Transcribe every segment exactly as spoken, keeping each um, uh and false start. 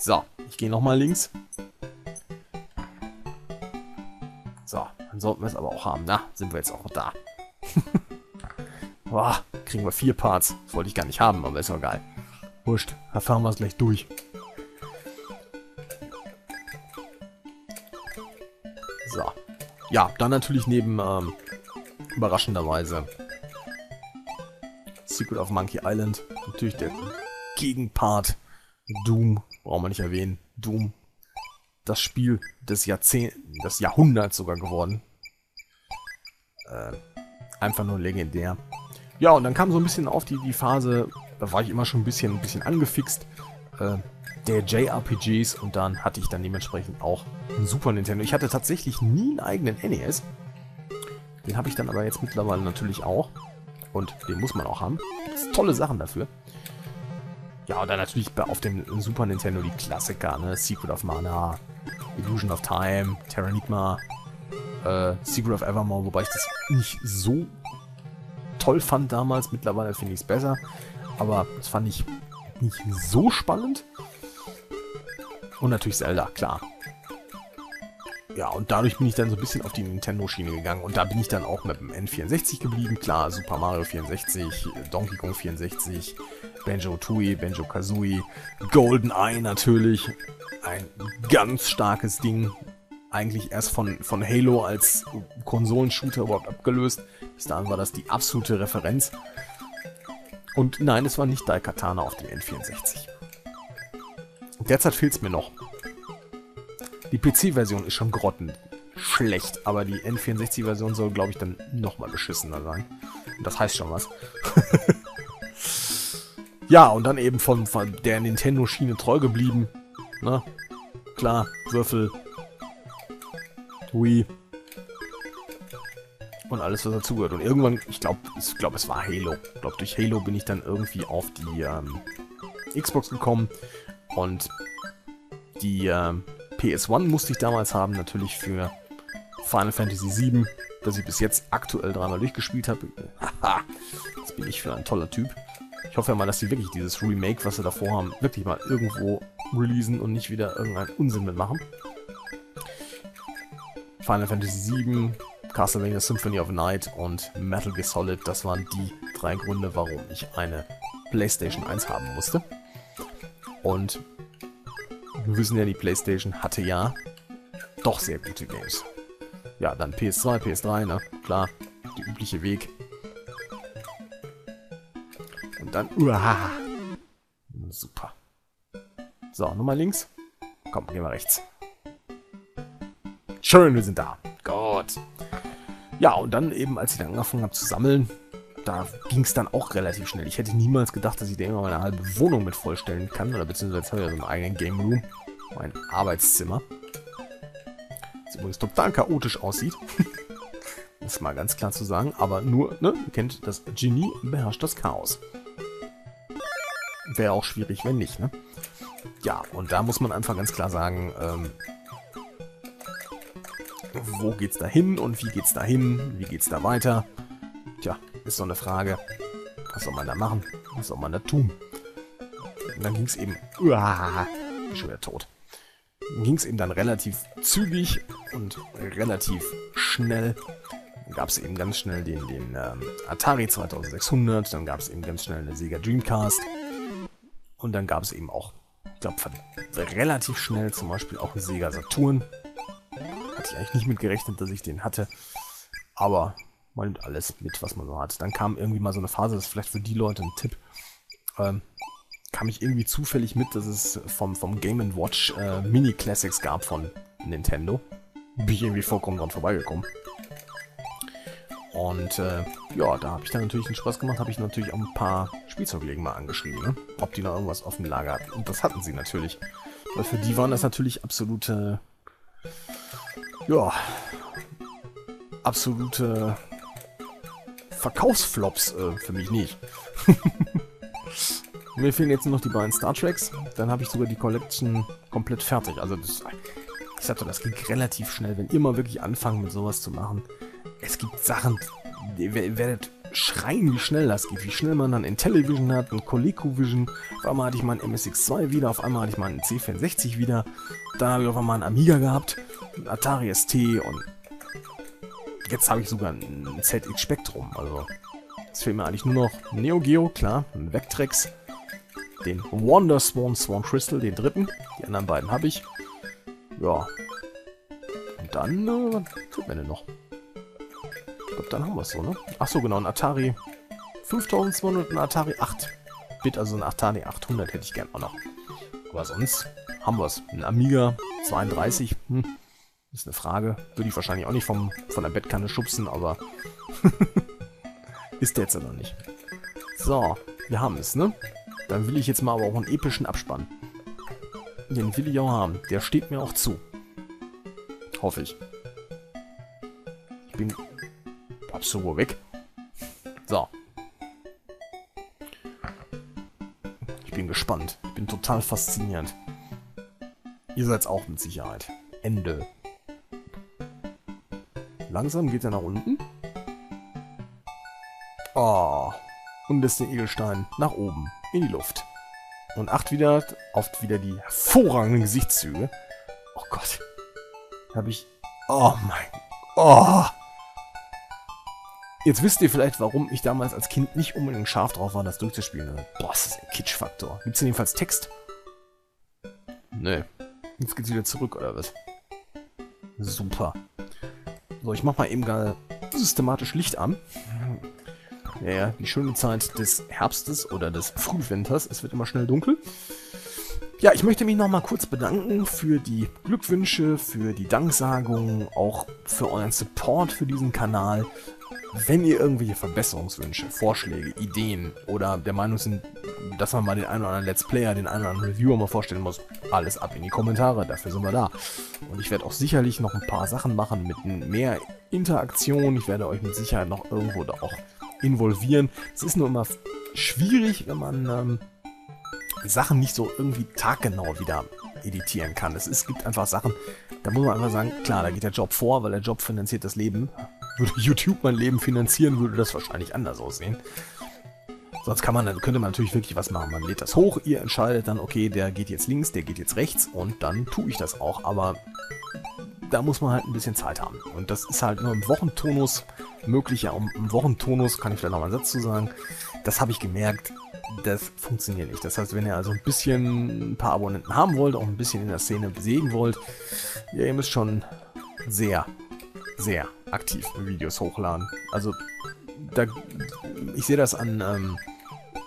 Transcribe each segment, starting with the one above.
So, ich gehe nochmal links. So, dann sollten wir es aber auch haben. Na, sind wir jetzt auch da. Boah, kriegen wir vier Parts. Das wollte ich gar nicht haben, aber ist doch geil. Wurscht, da fahren wir es gleich durch. So. Ja, dann natürlich neben, ähm, überraschenderweise Secret of Monkey Island. Natürlich der Gegenpart. Doom, brauchen wir nicht erwähnen. Doom. Das Spiel des Jahrzehnt, des Jahrhunderts sogar geworden. Äh, einfach nur legendär. Ja, und dann kam so ein bisschen auf die, die Phase, da war ich immer schon ein bisschen, ein bisschen angefixt, äh, der J R P Gs, und dann hatte ich dann dementsprechend auch einen Super Nintendo. Ich hatte tatsächlich nie einen eigenen N E S. Den habe ich dann aber jetzt mittlerweile natürlich auch. Und den muss man auch haben. Das sind tolle Sachen dafür. Ja, und dann natürlich auf dem Super Nintendo die Klassiker, ne? Secret of Mana, Illusion of Time, Terranigma, äh, Secret of Evermore, wobei ich das nicht so toll fand damals. Mittlerweile finde ich es besser, aber das fand ich nicht so spannend. Und natürlich Zelda, klar. Ja, und dadurch bin ich dann so ein bisschen auf die Nintendo-Schiene gegangen. Und da bin ich dann auch mit dem N vierundsechzig geblieben. Klar, Super Mario vierundsechzig, Donkey Kong vierundsechzig, Banjo-Tooie, Banjo-Kazooie, GoldenEye natürlich, ein ganz starkes Ding, eigentlich erst von, von Halo als Konsolenshooter überhaupt abgelöst, bis dahin war das die absolute Referenz. Und nein, es war nicht Daikatana auf dem N vierundsechzig. Derzeit fehlt es mir noch. Die P C-Version ist schon grottenschlecht, aber die N vierundsechzig-Version soll, glaube ich, dann nochmal beschissener sein. Und das heißt schon was. Ja, und dann eben von, von der Nintendo-Schiene treu geblieben. Na, klar, Würfel, Wii und alles, was dazugehört. Und irgendwann, ich glaube, ich glaub, es war Halo. Ich glaube, durch Halo bin ich dann irgendwie auf die ähm, Xbox gekommen. Und die ähm, P S eins musste ich damals haben, natürlich für Final Fantasy sieben, das ich bis jetzt aktuell dreimal durchgespielt habe. Haha, das bin ich für ein toller Typ. Ich hoffe ja mal, dass sie wirklich dieses Remake, was sie davor haben, wirklich mal irgendwo releasen und nicht wieder irgendeinen Unsinn mitmachen. Final Fantasy sieben, Castlevania Symphony of Night und Metal Gear Solid, das waren die drei Gründe, warum ich eine PlayStation eins haben musste. Und wir wissen ja, die PlayStation hatte ja doch sehr gute Games. Ja, dann P S zwei, P S drei, ne? Klar, der übliche Weg. Und dann... Uah, super. So, nochmal links. Komm, gehen wir rechts. Schön, wir sind da. Gott. Ja, und dann eben, als ich dann angefangen habe zu sammeln, da ging es dann auch relativ schnell. Ich hätte niemals gedacht, dass ich da immer meine halbe Wohnung mit vollstellen kann. Oder beziehungsweise jetzt habe ich ja so einen eigenen Game Room. Mein Arbeitszimmer. Das übrigens total chaotisch aussieht. Ist mal ganz klar zu sagen, aber nur, ne, ihr kennt, das Genie beherrscht das Chaos. Wäre auch schwierig, wenn nicht, ne? Ja, und da muss man einfach ganz klar sagen, ähm, wo geht's da hin und wie geht's da hin, wie geht's da weiter? Tja, ist so eine Frage, was soll man da machen, was soll man da tun? Und dann ging's eben, uah, bin schon wieder tot. Dann ging's eben dann relativ zügig und relativ schnell. Dann gab es eben ganz schnell den, den ähm, Atari zweitausendsechshundert, dann gab es eben ganz schnell eine Sega Dreamcast und dann gab es eben auch, ich glaube, relativ schnell zum Beispiel auch eine Sega Saturn. Hatte ich eigentlich nicht mit gerechnet, dass ich den hatte, aber man nimmt alles mit, was man so hat. Dann kam irgendwie mal so eine Phase, das ist vielleicht für die Leute ein Tipp, ähm, kam ich irgendwie zufällig mit, dass es vom, vom Game and Watch äh, Mini-Classics gab von Nintendo. Bin ich irgendwie vollkommen dran vorbeigekommen. Und äh, ja, da habe ich dann natürlich einen Spaß gemacht, habe ich natürlich auch ein paar Spielzeuglegen mal angeschrieben, ne? Ob die noch irgendwas auf dem Lager hatten. Und das hatten sie natürlich. Weil für die waren das natürlich absolute, ja, absolute Verkaufsflops, äh, für mich nicht. Mir fehlen jetzt nur noch die beiden Star Treks, dann habe ich sogar die Collection komplett fertig. Also das, ich sagte, das ging relativ schnell, wenn ihr mal wirklich anfangen mit sowas zu machen. Es gibt Sachen, ihr werdet schreien, wie schnell das geht, wie schnell man dann Intellivision hat, ein ColecoVision. Auf einmal hatte ich mal einen M S X zwei wieder, auf einmal hatte ich mal einen C vierundsechzig wieder. Dann habe ich auf einmal einen Amiga gehabt, einen Atari S T und jetzt habe ich sogar ein Z X Spectrum. Also, jetzt fehlt mir eigentlich nur noch Neo Geo, klar, ein Vectrex, den Wonder Swan Swan Crystal, den dritten. Die anderen beiden habe ich. Ja. Und dann, äh, was fehlt mir denn noch? Ich glaube, dann haben wir es so, ne? Achso, genau, ein Atari fünftausendzweihundert und ein Atari acht Bit, also ein Atari achthundert hätte ich gern auch noch. Aber sonst haben wir es. Ein Amiga zweiunddreißig, hm. Ist eine Frage. Würde ich wahrscheinlich auch nicht vom, von der Bettkanne schubsen, aber ist der jetzt ja noch nicht. So, wir haben es, ne? Dann will ich jetzt mal aber auch einen epischen Abspann. Den will ich auch haben. Der steht mir auch zu. Hoffe ich. Ich bin absolut weg. So. Ich bin gespannt. Ich bin total fasziniert. Ihr seid's auch mit Sicherheit. Ende. Langsam geht er nach unten. Oh. Und lässt den Edelstein nach oben in die Luft. Und acht wieder, oft wieder die hervorragenden Gesichtszüge. Oh Gott. Habe ich... Oh mein... Oh. Jetzt wisst ihr vielleicht, warum ich damals als Kind nicht unbedingt scharf drauf war, das durchzuspielen. Boah, ist das ein Kitschfaktor. Gibt's denn jedenfalls Text? Nee. Jetzt geht's wieder zurück, oder was? Super. So, ich mach mal eben gar systematisch Licht an. Ja, ja, die schöne Zeit des Herbstes oder des Frühwinters. Es wird immer schnell dunkel. Ja, ich möchte mich nochmal kurz bedanken für die Glückwünsche, für die Danksagungen, auch für euren Support für diesen Kanal. Wenn ihr irgendwelche Verbesserungswünsche, Vorschläge, Ideen oder der Meinung sind, dass man mal den einen oder anderen Let's Player, den einen oder anderen Reviewer mal vorstellen muss, alles ab in die Kommentare, dafür sind wir da. Und ich werde auch sicherlich noch ein paar Sachen machen mit mehr Interaktion. Ich werde euch mit Sicherheit noch irgendwo da auch involvieren. Es ist nur immer schwierig, wenn man ähm, Sachen nicht so irgendwie taggenau wieder editieren kann. Es, ist, es gibt einfach Sachen, da muss man einfach sagen, klar, da geht der Job vor, weil der Job finanziert das Leben. Würde YouTube mein Leben finanzieren, würde das wahrscheinlich anders aussehen. Sonst kann man, könnte man natürlich wirklich was machen. Man lädt das hoch, ihr entscheidet dann, okay, der geht jetzt links, der geht jetzt rechts und dann tue ich das auch. Aber da muss man halt ein bisschen Zeit haben. Und das ist halt nur im Wochentonus möglich. Ja, im Wochentonus kann ich vielleicht noch mal einen Satz zu sagen. Das habe ich gemerkt, das funktioniert nicht. Das heißt, wenn ihr also ein bisschen ein paar Abonnenten haben wollt, auch ein bisschen in der Szene bewegen wollt, ja, ihr müsst schon sehr, sehr aktiv Videos hochladen. Also, da, ich sehe das an ähm,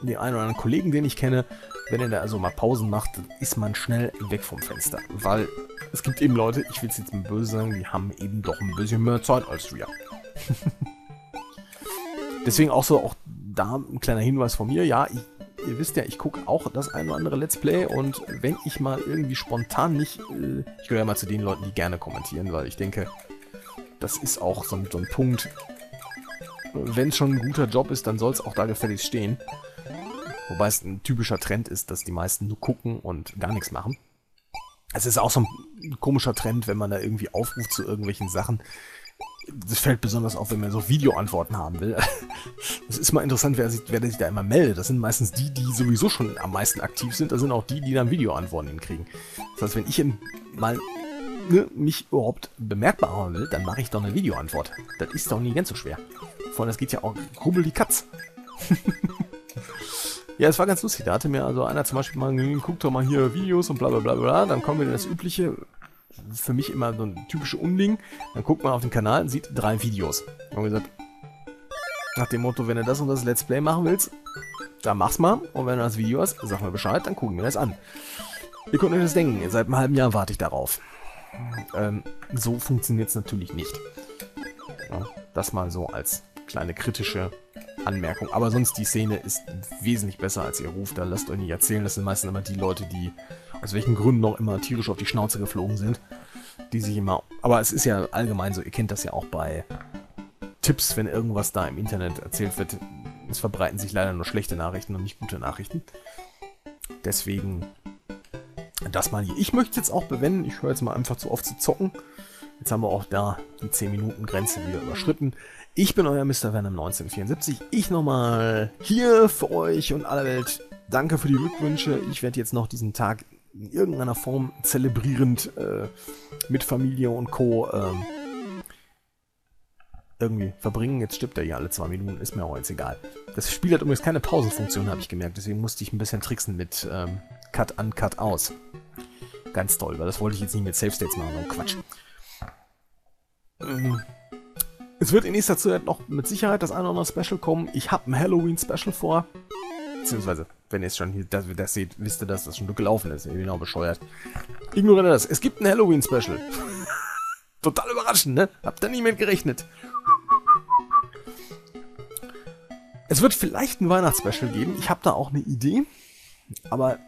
den einen oder anderen Kollegen, den ich kenne. Wenn er da also mal Pausen macht, ist man schnell weg vom Fenster. Weil es gibt eben Leute, ich will es jetzt mal böse sagen, die haben eben doch ein bisschen mehr Zeit als wir. Deswegen auch so, auch da ein kleiner Hinweis von mir. Ja, ich, ihr wisst ja, ich gucke auch das ein oder andere Let's Play. Und wenn ich mal irgendwie spontan nicht... Äh, ich gehöre ja mal zu den Leuten, die gerne kommentieren, weil ich denke... Das ist auch so ein, so ein Punkt. Wenn es schon ein guter Job ist, dann soll es auch da gefälligst stehen. Wobei es ein typischer Trend ist, dass die meisten nur gucken und gar nichts machen. Es ist auch so ein komischer Trend, wenn man da irgendwie aufruft zu irgendwelchen Sachen. Das fällt besonders auf, wenn man so Videoantworten haben will. Es ist mal interessant, wer sich, wer sich da immer meldet. Das sind meistens die, die sowieso schon am meisten aktiv sind. Das sind auch die, die dann Videoantworten hinkriegen. Das heißt, wenn ich mal... mich überhaupt bemerkbar machen will, dann mache ich doch eine Videoantwort. Das ist doch nie ganz so schwer. Vor allem, das geht ja auch rubbel die Katz. Ja, es war ganz lustig. Da hatte mir also einer zum Beispiel mal guckt doch mal hier Videos und bla bla bla bla. Dann kommen wir in das übliche, für mich immer so ein typisches Unding. Dann guckt man auf den Kanal und sieht drei Videos. Und gesagt, nach dem Motto, wenn du das und das Let's Play machen willst, dann mach's mal. Und wenn du das Video hast, sag mir Bescheid, dann gucken wir das an. Ihr könnt euch das denken. Seit einem halben Jahr warte ich darauf. Ähm, so funktioniert es natürlich nicht. Ja, das mal so als kleine kritische Anmerkung. Aber sonst, die Szene ist wesentlich besser, als ihr ruft. Da lasst euch nicht erzählen. Das sind meistens immer die Leute, die aus welchen Gründen noch immer tierisch auf die Schnauze geflogen sind. Die sich immer... Aber es ist ja allgemein so, ihr kennt das ja auch bei Tipps, wenn irgendwas da im Internet erzählt wird. Es verbreiten sich leider nur schlechte Nachrichten und nicht gute Nachrichten. Deswegen... Das mal hier. Ich möchte jetzt auch bewenden, ich höre jetzt mal einfach zu oft zu zocken. Jetzt haben wir auch da die zehn-Minuten-Grenze wieder überschritten. Ich bin euer Mister Venom neunzehnhundertvierundsiebzig. Ich nochmal hier für euch und aller Welt. Danke für die Glückwünsche. Ich werde jetzt noch diesen Tag in irgendeiner Form zelebrierend äh, mit Familie und Co. Äh, irgendwie verbringen. Jetzt stirbt er hier alle zwei Minuten. Ist mir auch jetzt egal. Das Spiel hat übrigens keine Pausenfunktion, habe ich gemerkt. Deswegen musste ich ein bisschen tricksen mit ähm, Cut an, Cut aus. Ganz toll, weil das wollte ich jetzt nicht mit Save States machen. So Quatsch. Ähm, es wird in nächster Zeit noch mit Sicherheit das eine oder andere Special kommen. Ich habe ein Halloween-Special vor. Beziehungsweise, wenn ihr es schon hier das, das seht, wisst ihr, dass das schon gelaufen ist. Ich bin auch bescheuert. Ignoriert das. Es gibt ein Halloween-Special. Total überraschend, ne? Habt ihr nie mit gerechnet. Es wird vielleicht ein Weihnachtsspecial geben. Ich habe da auch eine Idee. Aber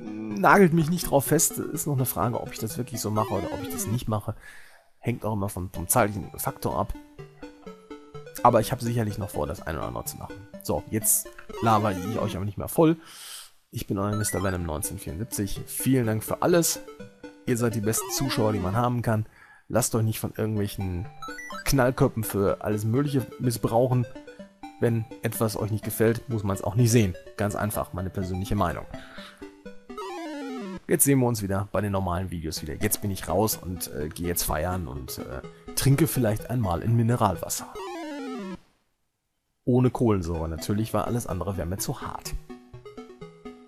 nagelt mich nicht drauf fest. Ist noch eine Frage, ob ich das wirklich so mache oder ob ich das nicht mache. Hängt auch immer vom, vom zeitlichen Faktor ab. Aber ich habe sicherlich noch vor, das ein oder andere zu machen. So, jetzt laber ich euch aber nicht mehr voll. Ich bin euer Mister Venom neunzehnhundertvierundsiebzig. Vielen Dank für alles. Ihr seid die besten Zuschauer, die man haben kann. Lasst euch nicht von irgendwelchen Knallköpfen für alles Mögliche missbrauchen. Wenn etwas euch nicht gefällt, muss man es auch nicht sehen. Ganz einfach, meine persönliche Meinung. Jetzt sehen wir uns wieder bei den normalen Videos wieder. Jetzt bin ich raus und äh, gehe jetzt feiern und äh, trinke vielleicht einmal in Mineralwasser. Ohne Kohlensäure natürlich, weil alles andere wäre mir zu hart.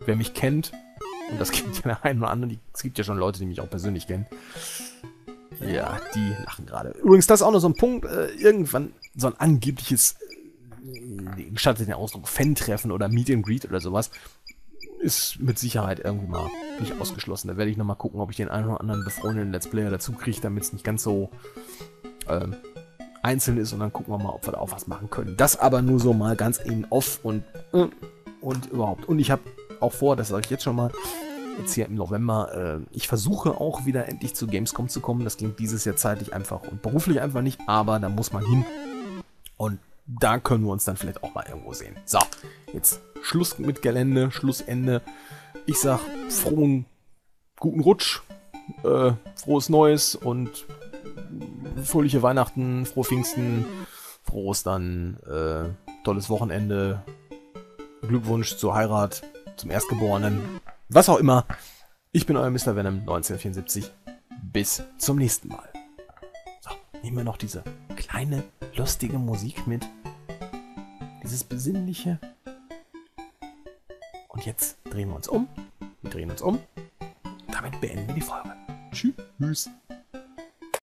Wer mich kennt, und das gibt ja der einen oder anderen, es gibt ja schon Leute, die mich auch persönlich kennen, ja, die lachen gerade. Übrigens, das ist auch noch so ein Punkt, äh, irgendwann so ein angebliches, äh, gestattet den Ausdruck, Fan-Treffen oder Meet and Greet oder sowas, ist mit Sicherheit irgendwie mal nicht ausgeschlossen. Da werde ich nochmal gucken, ob ich den einen oder anderen befreundeten Let's Player dazu kriege, damit es nicht ganz so... Ähm, einzeln ist, und dann gucken wir mal, ob wir da auch was machen können. Das aber nur so mal ganz eben off und und überhaupt. Und ich habe auch vor, das sage ich jetzt schon mal, jetzt hier im November, äh, ich versuche auch wieder endlich zu Gamescom zu kommen. Das klingt dieses Jahr zeitlich einfach und beruflich einfach nicht, aber da muss man hin. Und da können wir uns dann vielleicht auch mal irgendwo sehen. So, jetzt Schluss mit Gelände, Schlussende. Ich sag frohen, guten Rutsch, äh, frohes Neues und fröhliche Weihnachten, frohe Pfingsten, frohe Ostern, äh, tolles Wochenende, Glückwunsch zur Heirat, zum Erstgeborenen, was auch immer. Ich bin euer Mister Venom neunzehnhundertvierundsiebzig. Bis zum nächsten Mal. So, nehmen wir noch diese kleine, lustige Musik mit. Dieses Besinnliche. Und jetzt drehen wir uns um. Wir drehen uns um. Damit beenden wir die Folge. Tschüss.